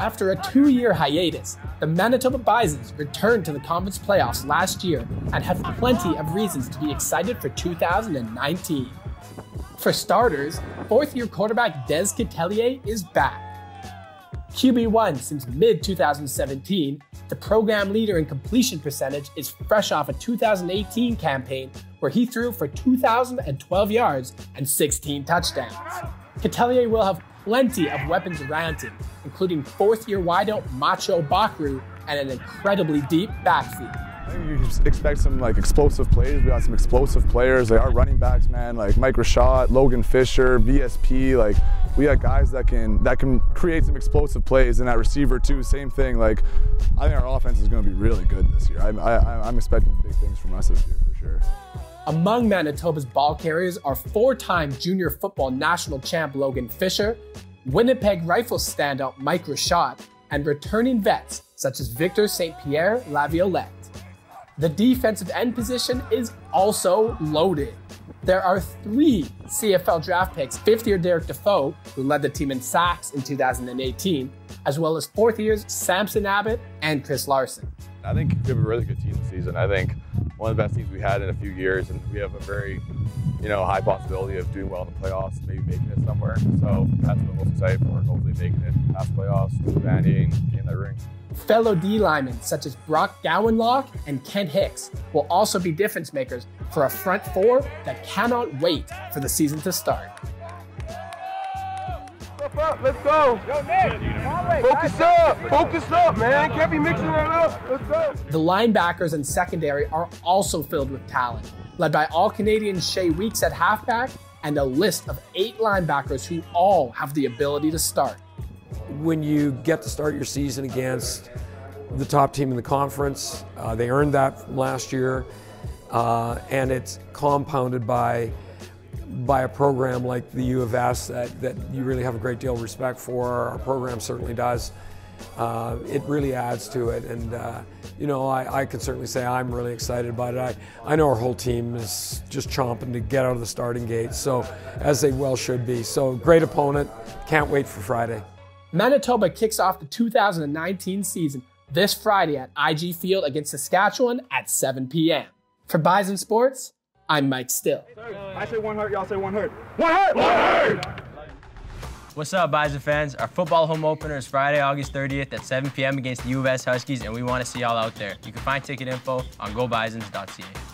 After a two-year hiatus, the Manitoba Bisons returned to the conference playoffs last year and have plenty of reasons to be excited for 2019. For starters, fourth-year quarterback Des Catellier is back. QB1 since mid-2017, the program leader in completion percentage is fresh off a 2018 campaign where he threw for 2,012 yards and 16 touchdowns. Catellier will have plenty of weapons around him, including fourth-year wideout Macho Bakru and an incredibly deep backfield. You just expect some explosive plays. We got some explosive players. Our running backs, man, Mike Rashad, Logan Fisher, VSP. We got guys that can create some explosive plays, and that receiver too. Same thing. I think our offense is going to be really good this year. I'm expecting big things from us this year for sure. Among Manitoba's ball carriers are four-time junior football national champ Logan Fisher, Winnipeg Rifles standout Mike Rashad, and returning vets such as Victor St-Pierre Laviolette. The defensive end position is also loaded. There are three CFL draft picks, fifth-year Derek Defoe, who led the team in sacks in 2018, as well as fourth-years Samson Abbott and Chris Larson. I think we have a really good team this season. I think one of the best teams we had in a few years, and we have a very, high possibility of doing well in the playoffs, maybe making it somewhere. So that's what we're most excited for, hopefully making it past playoffs, landing in the ring. Fellow D linemen such as Brock Gowenlock and Kent Hicks will also be difference makers for a front four that cannot wait for the season to start. Step up, let's go. Yo, Nick. Focus up, man. Can't be mixing it up. Let's go. The linebackers and secondary are also filled with talent, led by All-Canadian Shea Weeks at halfback and a list of 8 linebackers who all have the ability to start. When you get to start your season against the top team in the conference, they earned that from last year, and it's compounded by a program like the U of S that you really have a great deal of respect for. Our program certainly does. It really adds to it, and I can certainly say I'm really excited about it. I know our whole team is just chomping to get out of the starting gate, so as they well should be. So great opponent, can't wait for Friday. Manitoba kicks off the 2019 season this Friday at IG Field against Saskatchewan at 7 p.m. For Bison Sports, I'm Mike Still. I say one hurt, y'all say one hurt. One hurt! One hurt! What's up, Bison fans? Our football home opener is Friday, August 30th at 7 p.m. against the U of S Huskies, and we want to see y'all out there. You can find ticket info on gobisons.ca.